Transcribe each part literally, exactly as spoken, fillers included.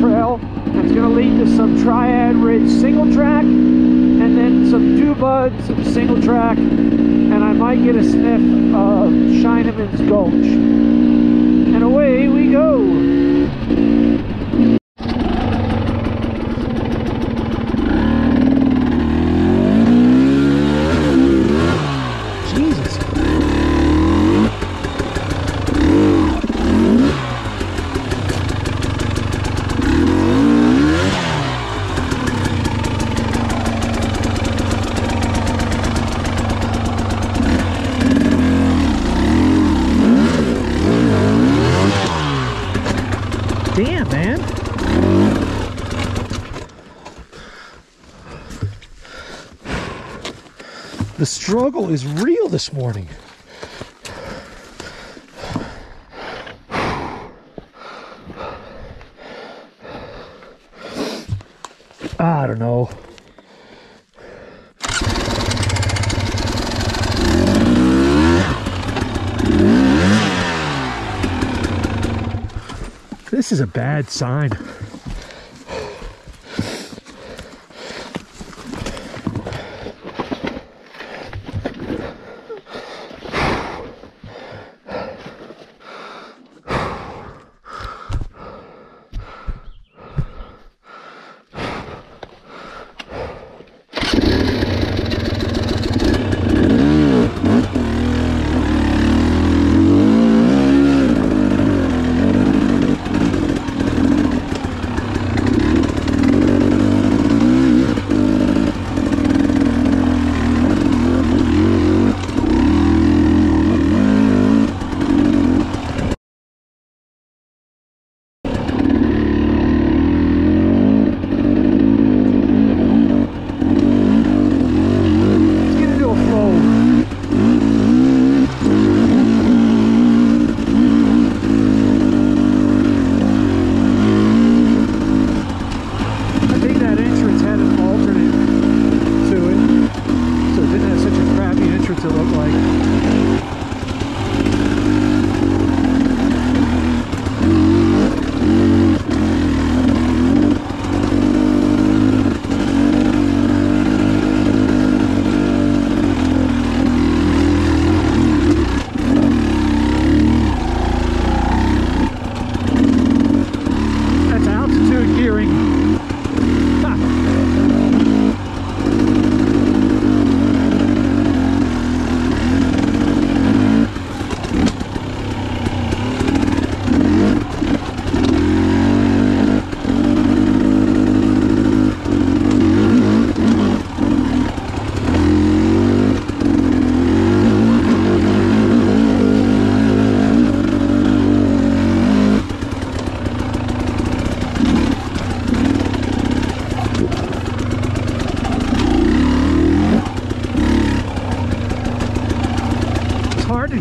trail that's going to lead to some Triad Ridge single track, and then some Dubud, some single track, and I might get a sniff of Chinaman's Gulch. And away we go! Damn, man. The struggle is real this morning. I don't know. This is a bad sign.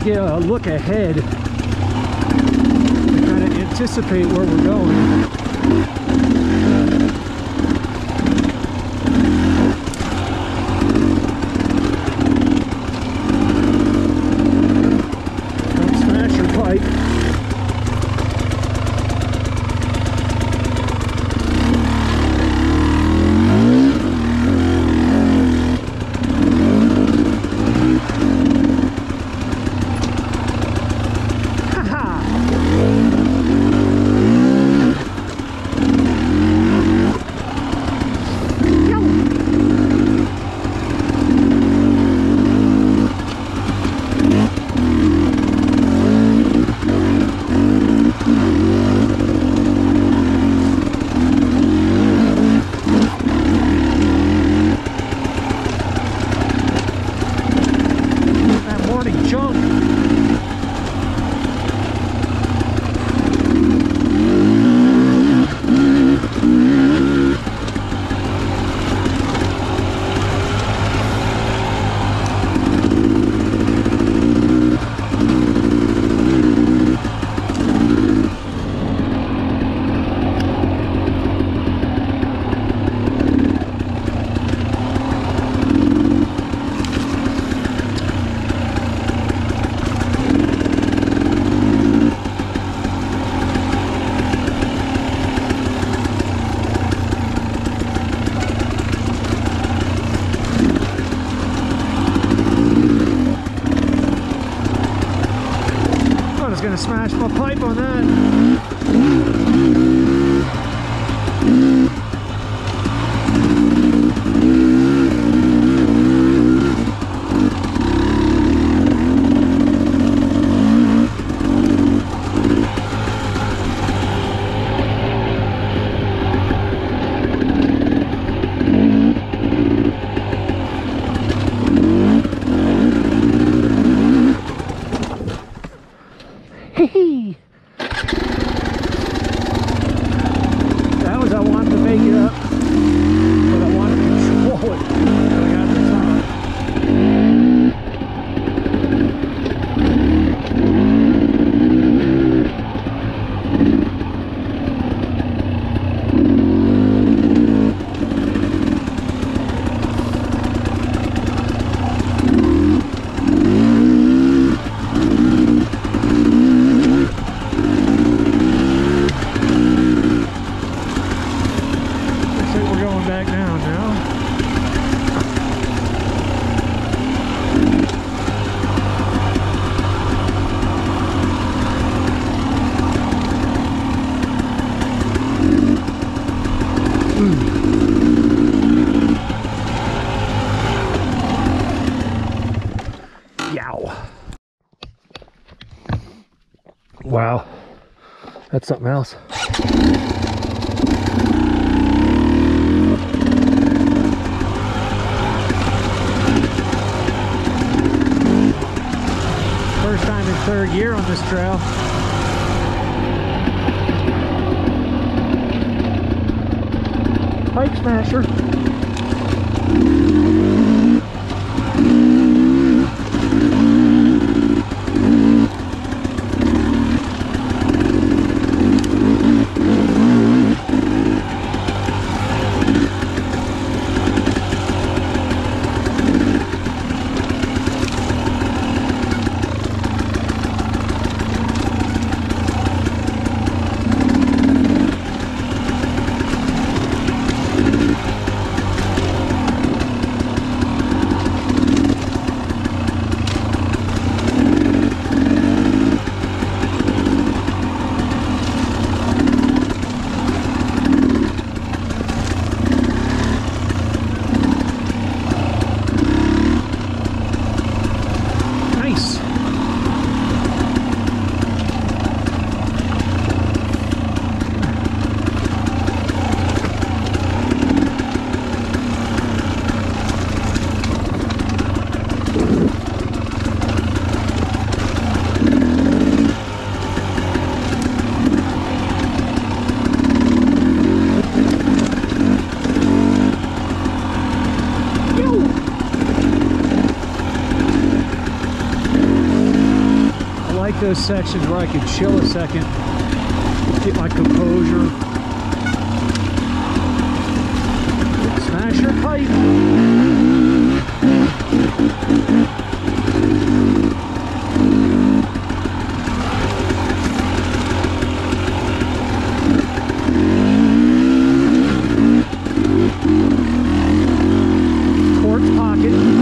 Get a look ahead and kind of anticipate where we're going. Don't smash your pipe. gonna smash my pipe on that. Wow, that's something else. First time in third gear on this trail. Pipe smasher. Those sections where I could chill a second, get my composure. Smash your pipe. Quartz pocket. Yeah.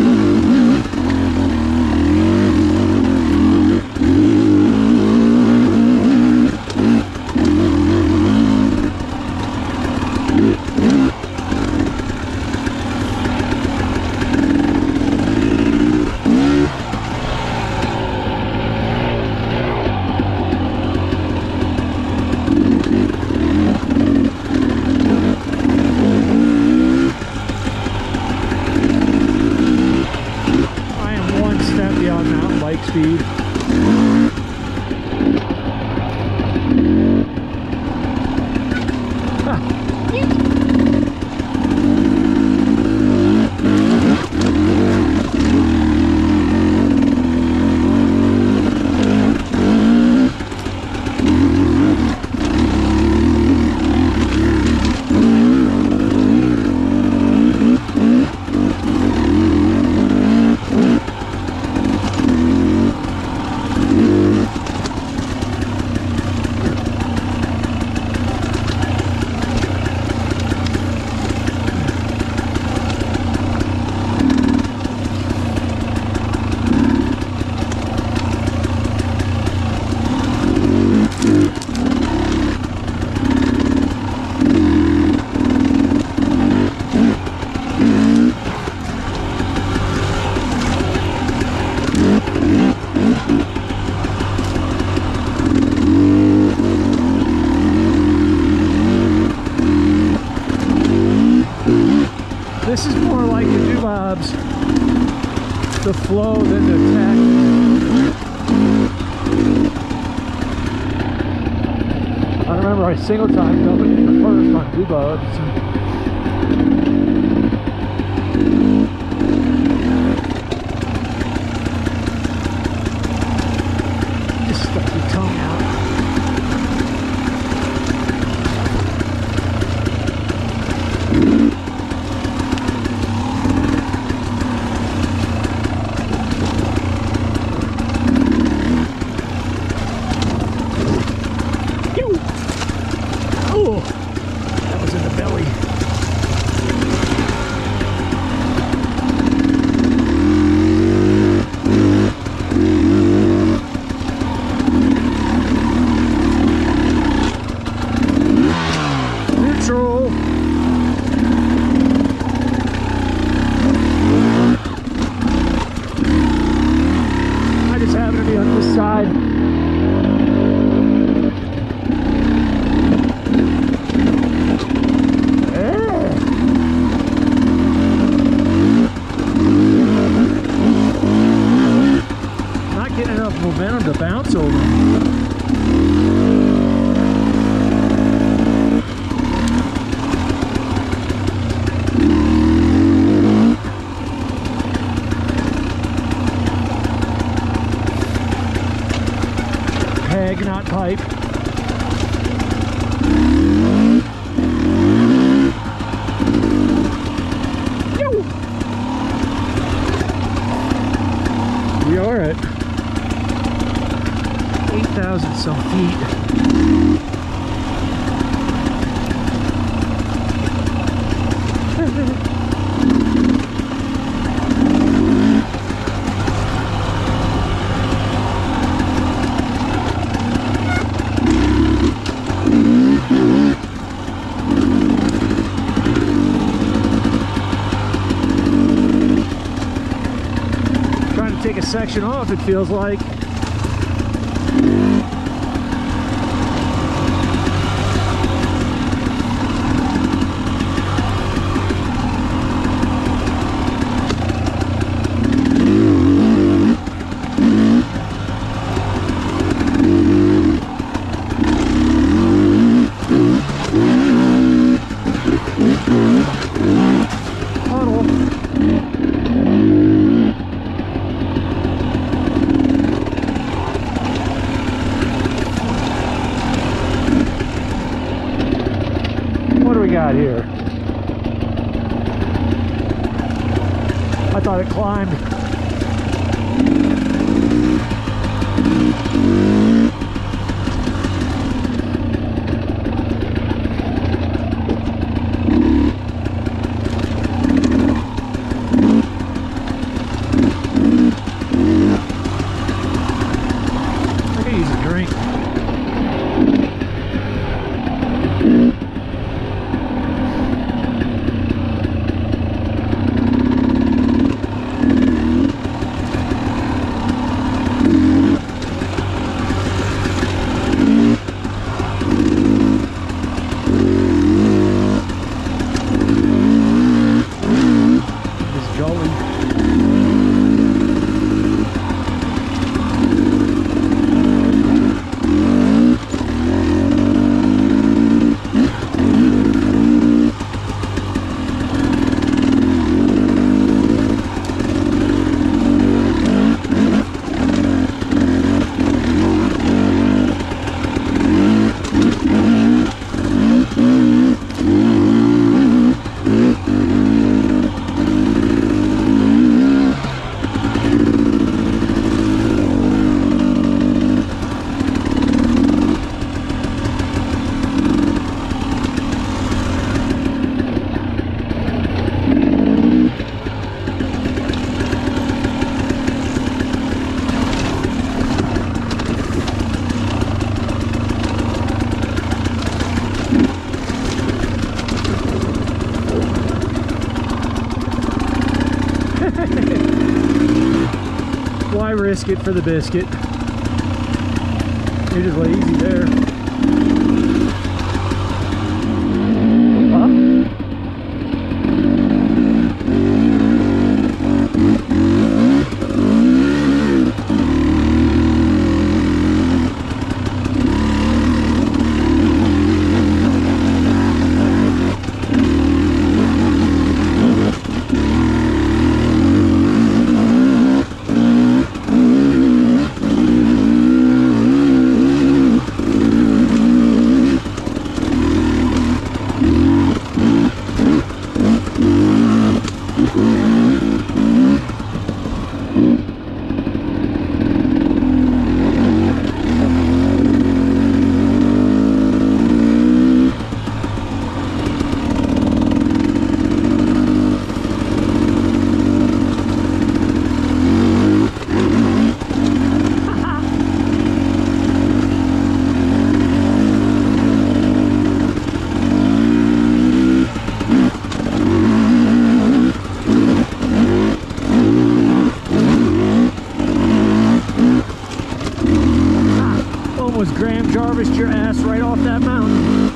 the flow, then the attack. I remember a single time nobody hit the first on two boats. Momentum to bounce over. Peg, not pipe. We are at eight thousand some feet. Trying to take a section off, it feels like. Got here. I thought it climbed. I could use a drink. Why risk it for the biscuit? It is way easy there. Huh? was Graham Jarvis your ass right off that mountain.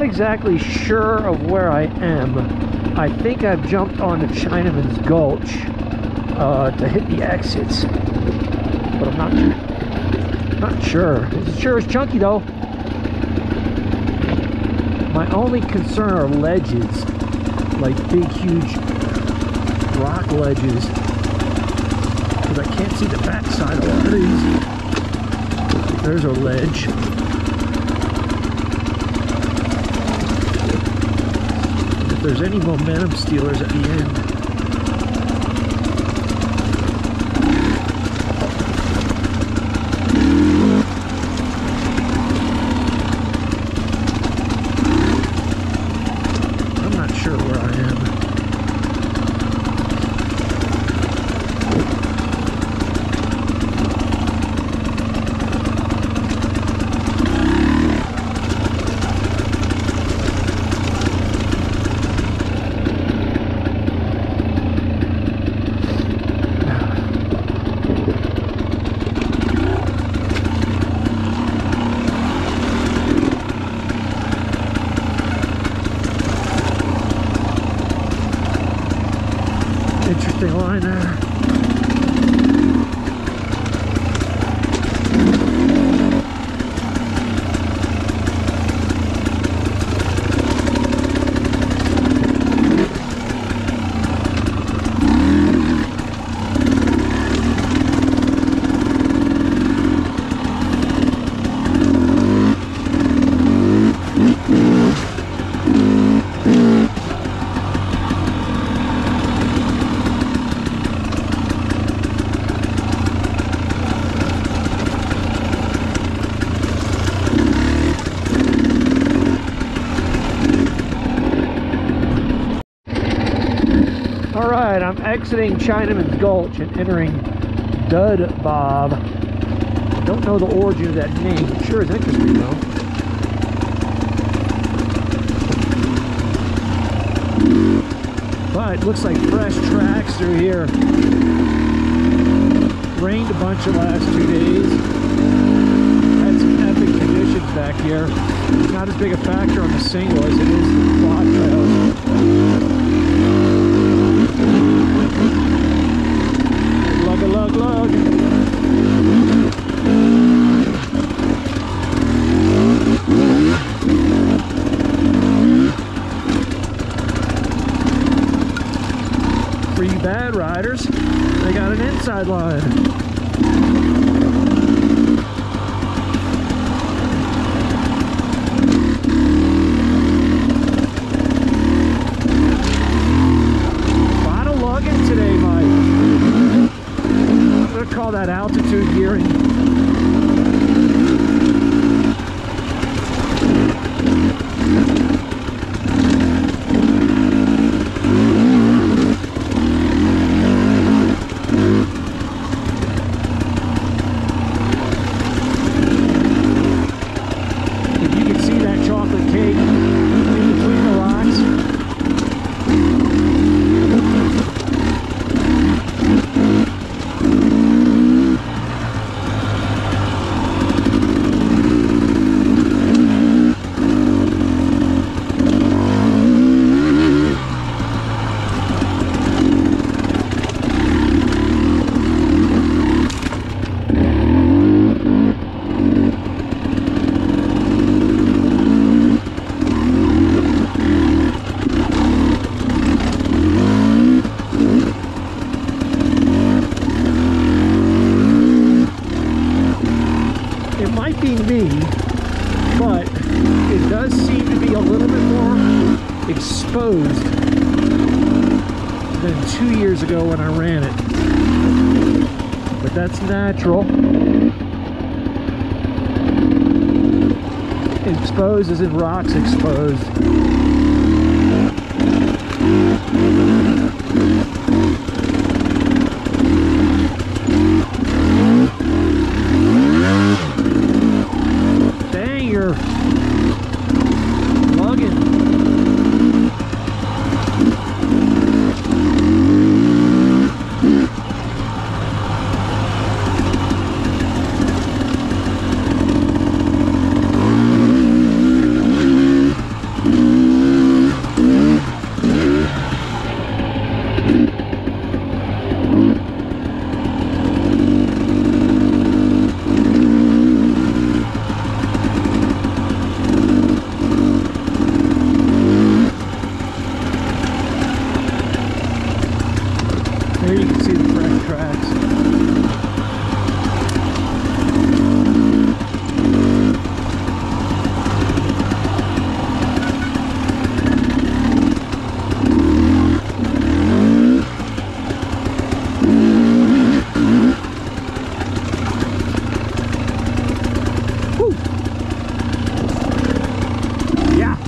Exactly sure of where I am. I think I've jumped on the Chinaman's Gulch uh, to hit the exits, but I'm not not sure. It sure is chunky though. My only concern are ledges, like big, huge rock ledges, because I can't see the backside of one of these. There's a ledge. There's any momentum stealers at the end. I'm not sure where I am. Line there. Exiting Chinaman's Gulch and entering Dud Bob. Don't know the origin of that name. It sure is interesting though. But looks like fresh tracks through here. Rained a bunch the last two days. Had some epic conditions back here. Not as big a factor on the single as it is the quad trails. Lug, lug, Free bad riders, they got an inside line. That altitude gearing. If you can see that chocolate cake in between the rocks. exposed than two years ago when I ran it. But that's natural. Exposed as in rocks exposed. Dang, you're lugging. There you can see the fresh tracks. Woo. Yeah.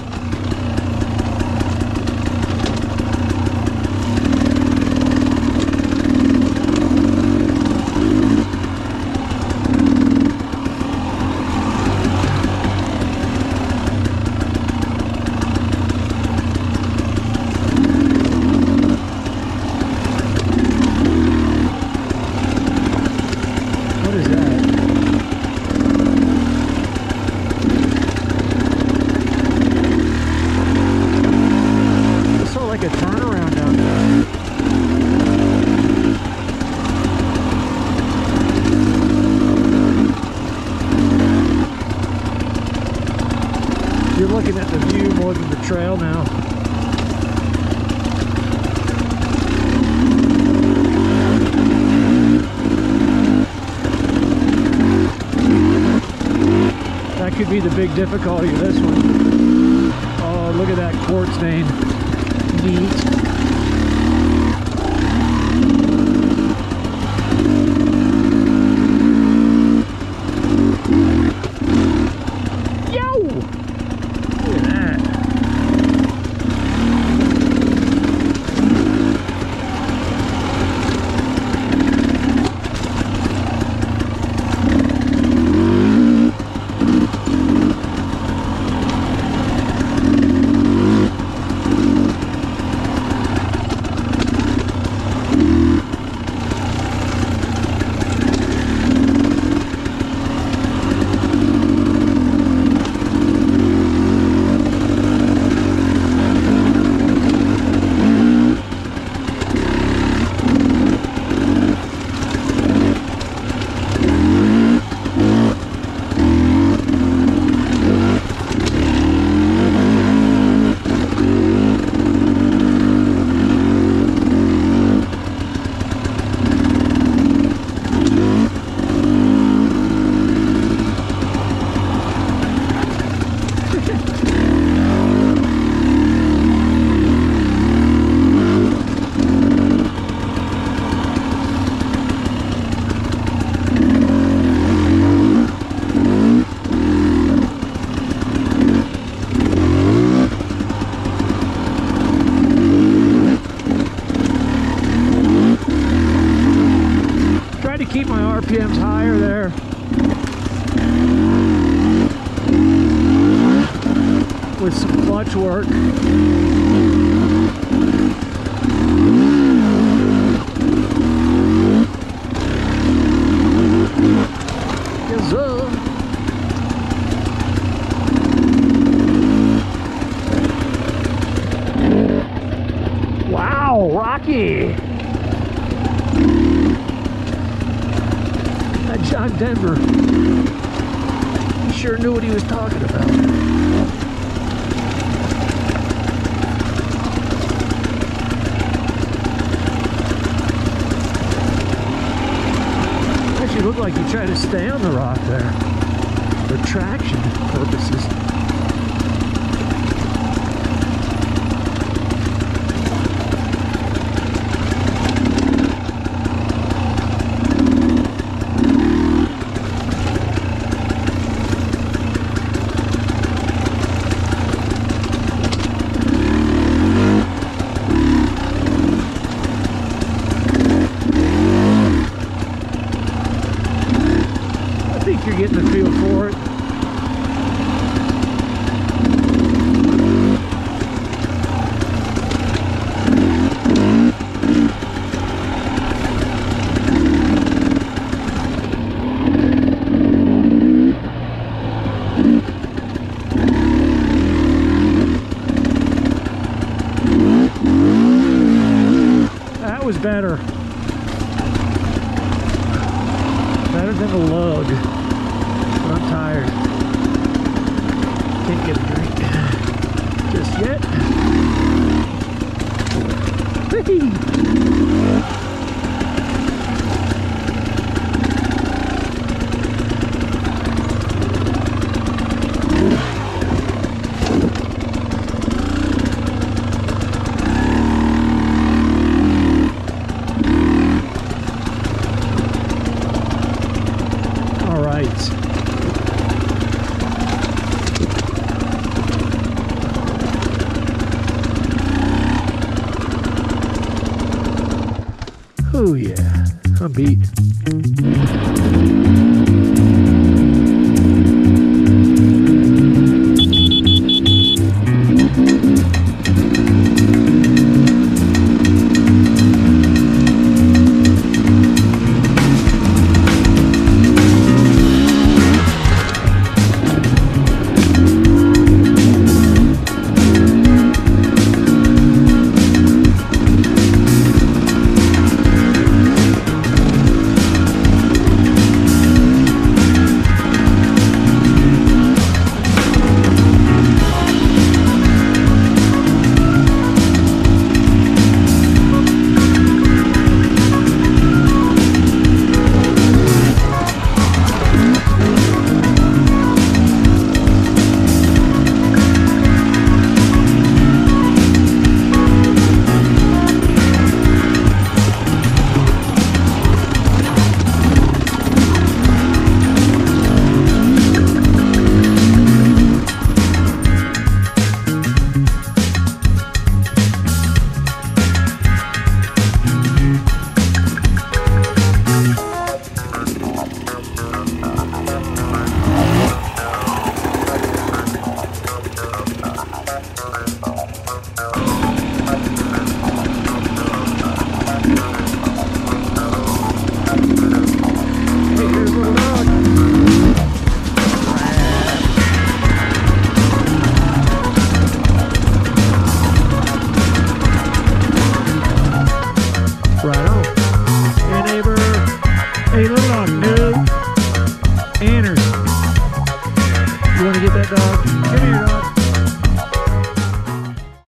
You're looking at the view more than the trail now. That could be the big difficulty of this one. Oh, look at that quartz vein. Neat. Keep my R P Ms higher there. With some clutch work. Yes, sir. Wow, Rocky! John Denver, he sure knew what he was talking about. Actually looked like he tried to stay on the rock there for traction purposes. was better. Better than the lug. But I'm tired. Can't get a drink just yet. Whee! Oh yeah, I'm beat.